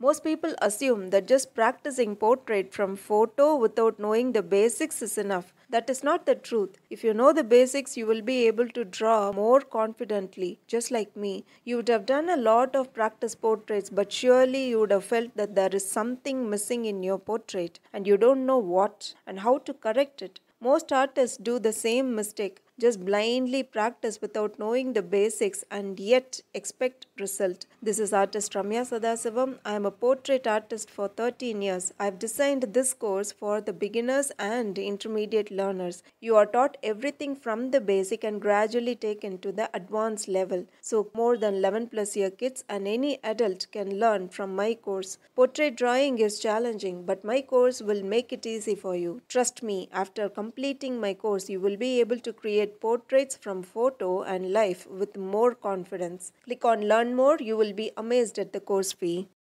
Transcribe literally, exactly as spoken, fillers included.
Most people assume that just practicing portrait from photo without knowing the basics is enough. That is not the truth. If you know the basics, you will be able to draw more confidently. Just like me, you would have done a lot of practice portraits, but surely you would have felt that there is something missing in your portrait and you don't know what and how to correct it. Most artists do the same mistake. Just blindly practice without knowing the basics and yet expect result. This is Artist Ramya Sadasivam. I am a portrait artist for thirteen years. I have designed this course for the beginners and intermediate learners. You are taught everything from the basic and gradually taken to the advanced level. So more than eleven plus year kids and any adult can learn from my course. Portrait drawing is challenging, but my course will make it easy for you. Trust me, after completing my course, you will be able to create portraits from photo and life with more confidence. Click on Learn More. You will be amazed at the course fee.